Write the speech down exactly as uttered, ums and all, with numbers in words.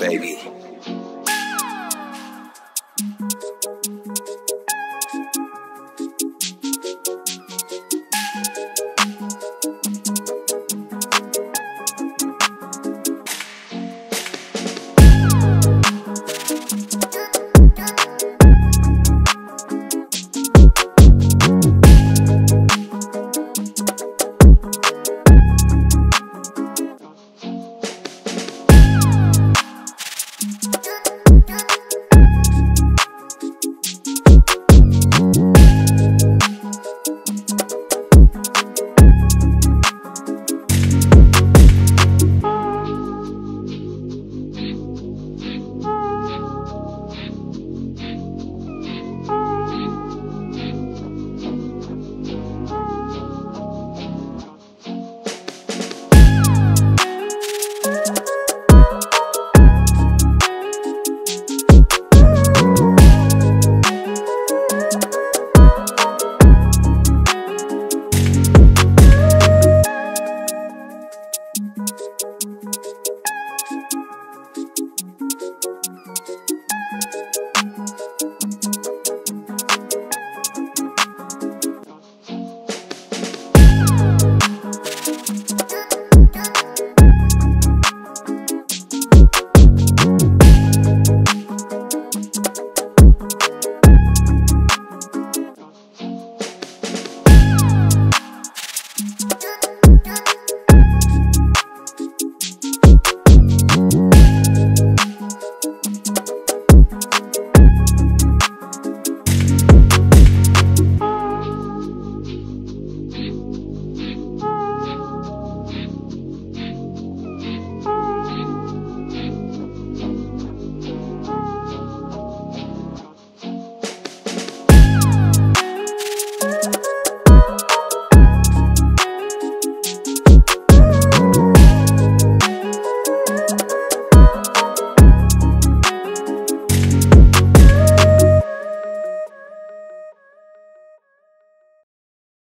baby.